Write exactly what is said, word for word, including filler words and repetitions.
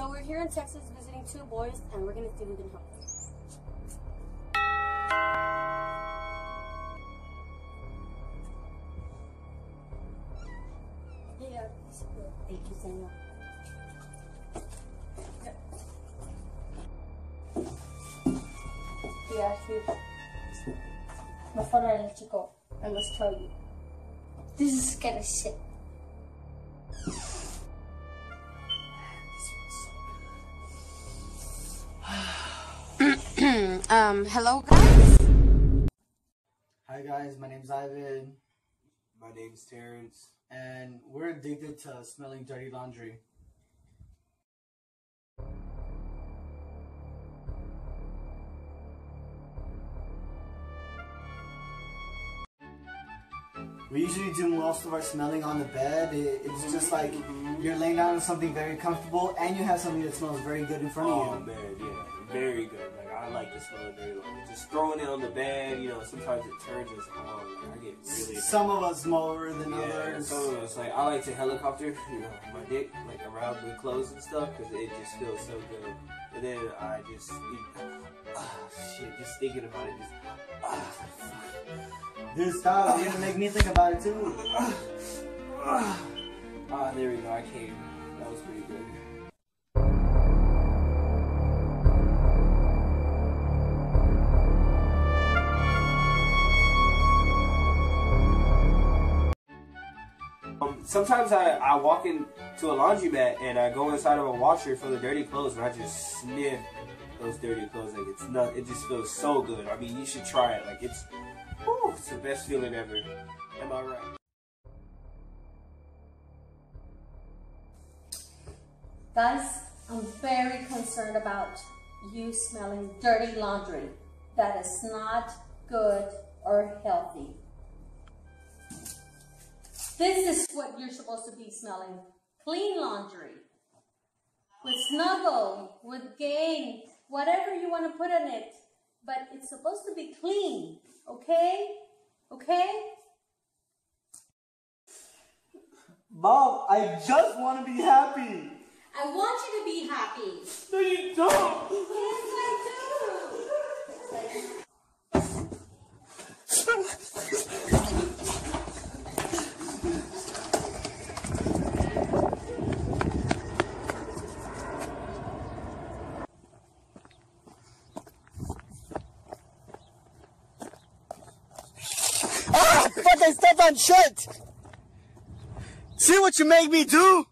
So we're here in Texas visiting two boys, and we're going to see if we can help them. Yeah, thank you, Samuel. Yeah, see, before I let you go, I must tell you, this is kind of shit. Um, hello guys. Hi guys, my name's Ivan. My name's Terrence. And we're addicted to smelling dirty laundry. We usually do most of our smelling on the bed. It, it's just like you're laying down on something very comfortable and you have something that smells very good in front of you. Oh, man, yeah. Very good. Like, I like the smell of very long. Just throwing it on the bed, you know, sometimes it turns us on. Like, I get really... Some of us more than yeah, others. Some of us. Like, I like to helicopter, you know, my dick, like, around with clothes and stuff, because it just feels so good. And then I just... Oh, shit, just thinking about it, just... Oh, dude, stop. You're gonna make me think about it too. Ah, oh, there we go. I came. That was pretty good. Um, sometimes I, I walk into a laundromat and I go inside of a washer for the dirty clothes and I just sniff those dirty clothes. Like, it's not, it just feels so good. I mean, you should try it. Like, it's... Whew, it's the best feeling ever. Am I right? Guys, I'm very concerned about you smelling dirty laundry. That is not good or healthy. This is what you're supposed to be smelling. Clean laundry. With Snuggle, with Gang, whatever you want to put in it. But it's supposed to be clean, okay? Okay? Mom, I just want to be happy. I want you to be happy. No, you don't. Yes, I I step on shit. See what you make me do?